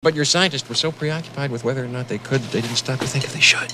But your scientists were so preoccupied with whether or not they could, they didn't stop to think if they should.